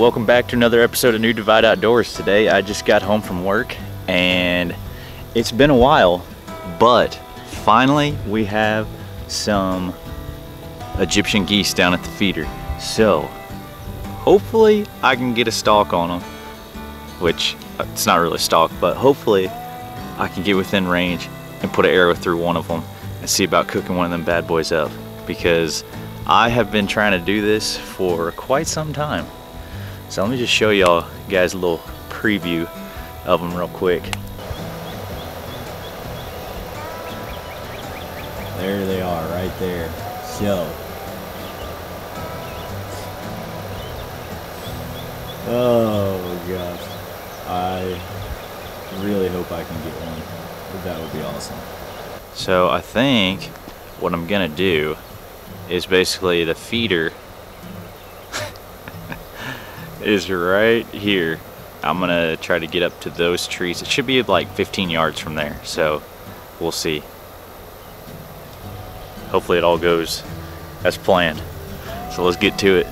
Welcome back to another episode of New Divide Outdoors. Today I just got home from work and it's been a while, but finally we have some Egyptian geese down at the feeder. So hopefully I can get a stalk on them, which it's not really a stalk, but hopefully I can get within range and put an arrow through one of them and see about cooking one of them bad boys up, because I have been trying to do this for quite some time. So let me just show y'all guys a little preview of them real quick. There they are right there. So, oh gosh, I really hope I can get one. That would be awesome. So I think what I'm gonna do is basically the feeder is right here. I'm gonna try to get up to those trees. It should be like 15 yards from there, so we'll see. Hopefully it all goes as planned. So let's get to it.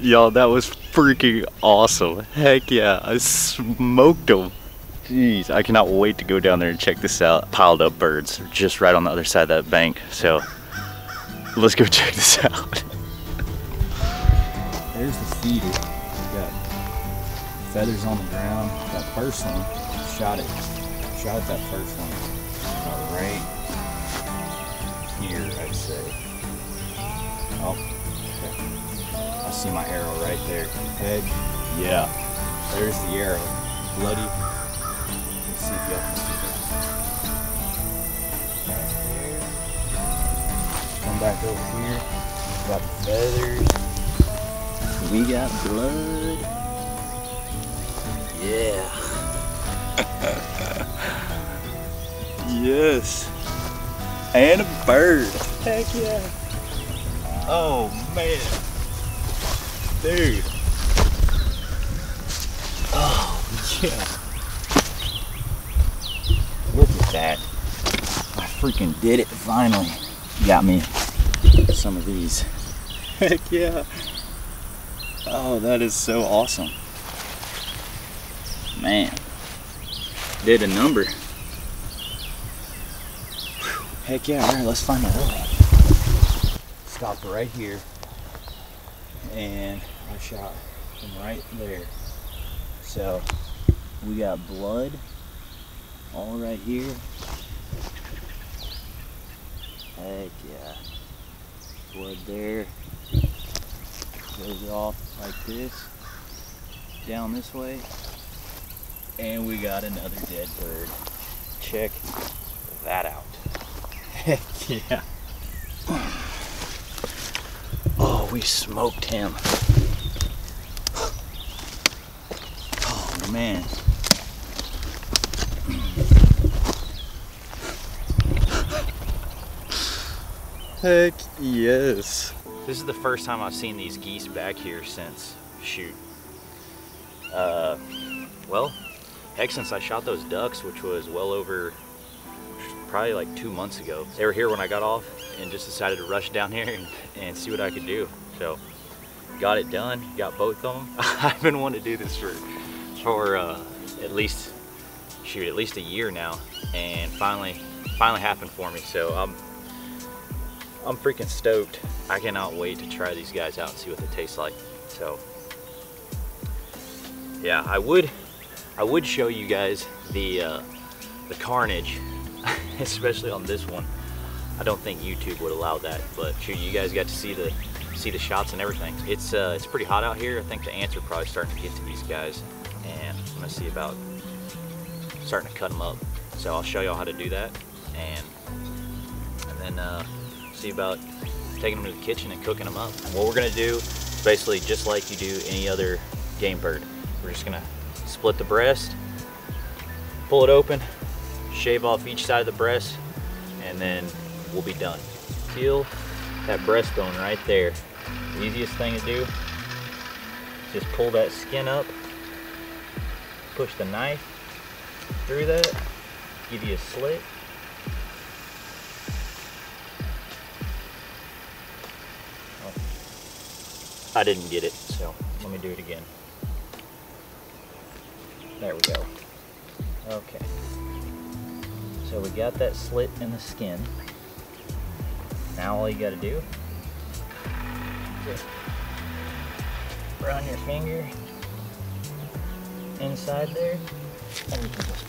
Y'all, that was freaking awesome. Heck yeah, I smoked them. Jeez, I cannot wait to go down there and check this out. Piled up birds just right on the other side of that bank. So let's go check this out. There's the feeder. Got feathers on the ground. That first one, shot at that first one. About right here, I'd say. Oh. See my arrow right there. Head, yeah. There's the arrow. Bloody. Let's see if y'all can see it. Right there. Come back over here. Got the feathers. We got blood. Yeah. Yes. And a bird. Heck yeah. Oh man. Dude. Oh, yeah. Look at that. I freaking did it. Finally got me some of these. Heck yeah. Oh, that is so awesome. Man. Did a number. Whew. Heck yeah. All right, let's find another one. Stop right here. And I shot him right there. So we got blood all right here. Heck yeah. Wood there. Goes off like this. Down this way. And we got another dead bird. Check that out. Heck yeah. Oh, we smoked him. Oh man. Heck yes. This is the first time I've seen these geese back here since, shoot, well, heck, since I shot those ducks, which was well over, probably like 2 months ago. They were here when I got off and just decided to rush down here and see what I could do. So, got it done, got both of them. I've been wanting to do this for at least a year now, and finally happened for me, so I'm freaking stoked. I cannot wait to try these guys out and see what they taste like. So yeah, I would show you guys the carnage, especially on this one. I don't think YouTube would allow that, but shoot, you guys got to see the shots and everything. It's pretty hot out here. I think the ants are probably starting to get to these guys, and I'm gonna see about starting to cut them up. So I'll show y'all how to do that, and then see about taking them to the kitchen and cooking them up. And what we're gonna do is basically just like you do any other game bird. We're just gonna split the breast, pull it open, shave off each side of the breast, and then we'll be done. Peel that breastbone right there. The easiest thing to do is just pull that skin up, push the knife through that, give you a slit. I didn't get it, so let me do it again. There we go. Okay. So we got that slit in the skin. Now all you gotta do is run your finger inside there, and you can just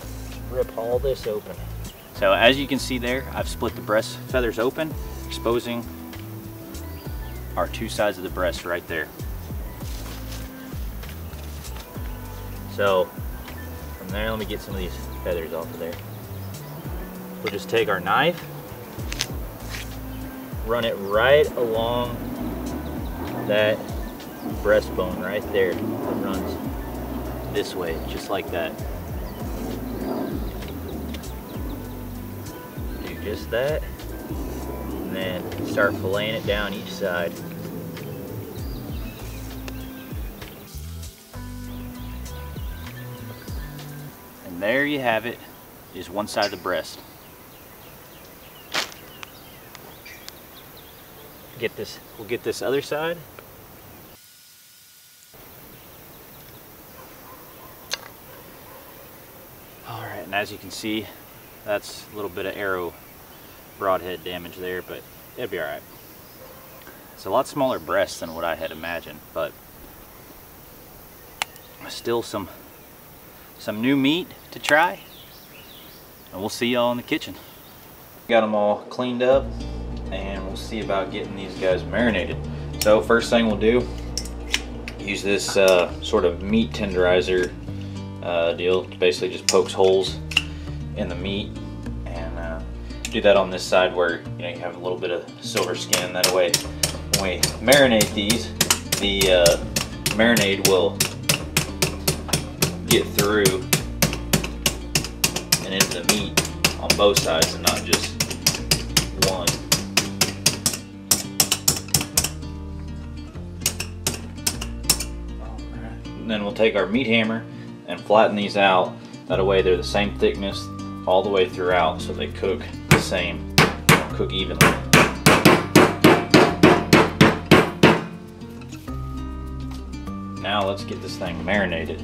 rip all this open. So as you can see there, I've split the breast feathers open, exposing our two sides of the breast right there. So from there, let me get some of these feathers off of there. We'll just take our knife, run it right along that breastbone right there. It runs this way, just like that. Do just that. And then start filleting it down each side. And there you have it, is one side of the breast. Get this, we'll get this other side. All right, and as you can see, that's a little bit of arrow broadhead damage there, but it'd be all right. It's a lot smaller breast than what I had imagined, but still some new meat to try, and we'll see y'all in the kitchen. Got them all cleaned up, and we'll see about getting these guys marinated. So first thing we'll do, use this sort of meat tenderizer deal. It basically just pokes holes in the meat. Do that on this side where you have a little bit of silver skin. That way, when we marinate these, the marinade will get through and into the meat on both sides and not just one. All right. And then we'll take our meat hammer and flatten these out. That way, they're the same thickness all the way throughout, so they cook the same, cook evenly. Now let's get this thing marinated.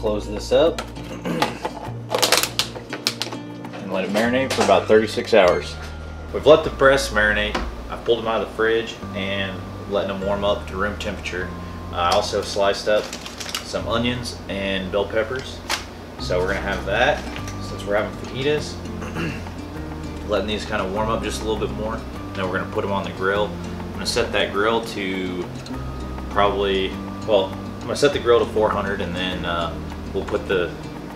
close this up and let it marinate for about 36 hours. We've let the breasts marinate. I've pulled them out of the fridge and letting them warm up to room temperature. I also sliced up some onions and bell peppers. So we're gonna have that since we're having fajitas. Letting these kind of warm up just a little bit more. Then we're gonna put them on the grill. I'm gonna set that grill to probably, well, I'm gonna set the grill to 400 and then we'll put the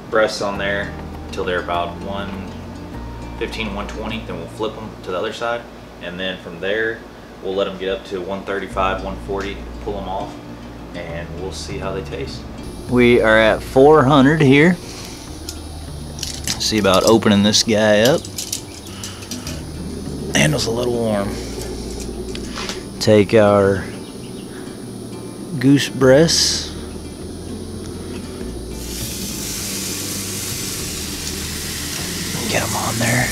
breasts on there until they're about 115, 120. Then we'll flip them to the other side. And then from there, we'll let them get up to 135, 140, pull them off, and we'll see how they taste. We are at 400 here. See about opening this guy up. Handle's a little warm. Take our goose breasts. Get them on there.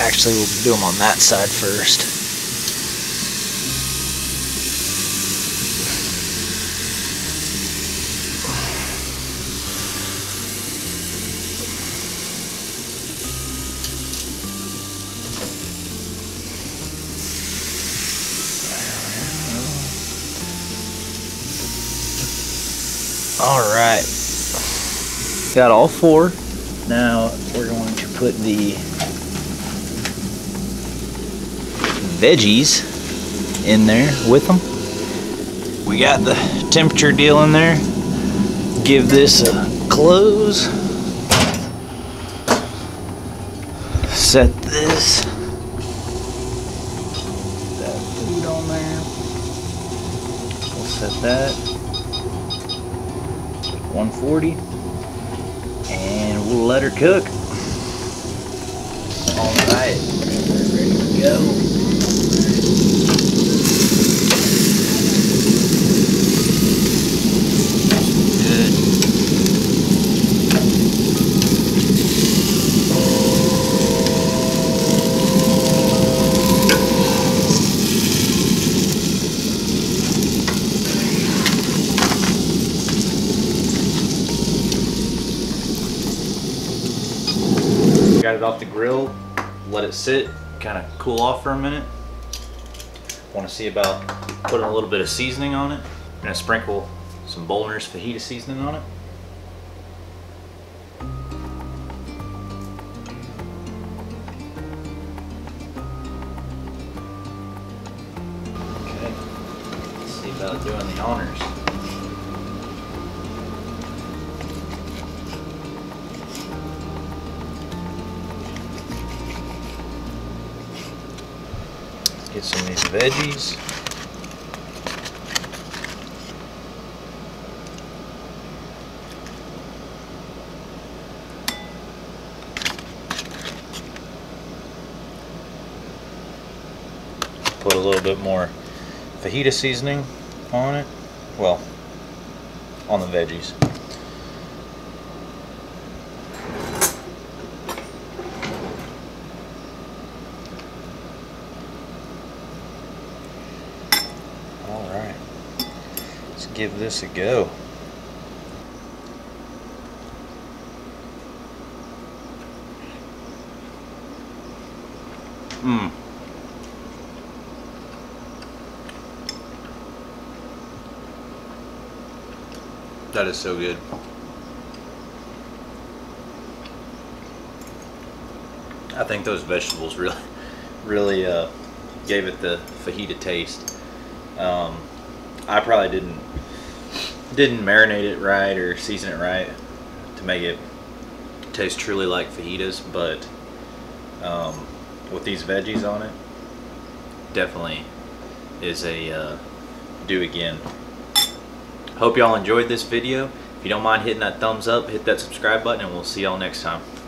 Actually, we'll do them on that side first. All right. Got all four. Now we're going to put the veggies in there with them. We got the temperature deal in there. Give this a close. Set this. Put that food on there. We'll set that. 140. And we'll let her cook. All right. Ready to go. Got it off the grill, let it sit, kind of cool off for a minute. Want to see about putting a little bit of seasoning on it. I'm going to sprinkle some Bolner's fajita seasoning on it. Okay, let's see about doing the honors. Get some of these veggies. Put a little bit more fajita seasoning on it. Well, on the veggies. Give this a go. That is so good. I think those vegetables really gave it the fajita taste. I probably didn't marinate it right or season it right to make it taste truly like fajitas, but with these veggies on it, definitely is a do again. Hope y'all enjoyed this video. If you don't mind hitting that thumbs up, hit that subscribe button, and we'll see y'all next time.